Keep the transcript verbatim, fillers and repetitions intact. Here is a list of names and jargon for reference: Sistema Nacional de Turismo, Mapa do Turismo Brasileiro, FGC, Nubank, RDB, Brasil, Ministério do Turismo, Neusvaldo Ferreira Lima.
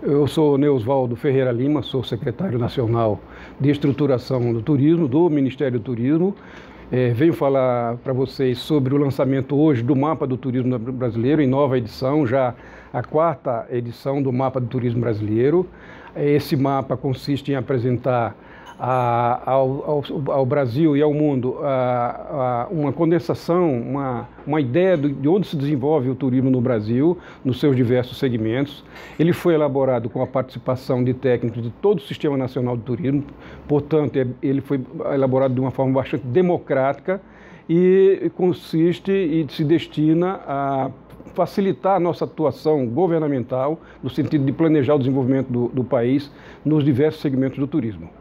Eu sou Neusvaldo Ferreira Lima, sou secretário nacional de estruturação do turismo, do Ministério do Turismo. É, venho falar para vocês sobre o lançamento hoje do Mapa do Turismo Brasileiro, em nova edição, já a quarta edição do Mapa do Turismo Brasileiro. Esse mapa consiste em apresentar a, ao, ao, ao Brasil e ao mundo a, a uma condensação, uma, uma ideia de onde se desenvolve o turismo no Brasil, nos seus diversos segmentos. Ele foi elaborado com a participação de técnicos de todo o Sistema Nacional de Turismo, portanto, ele foi elaborado de uma forma bastante democrática e consiste e se destina a facilitar a nossa atuação governamental no sentido de planejar o desenvolvimento do, do país nos diversos segmentos do turismo.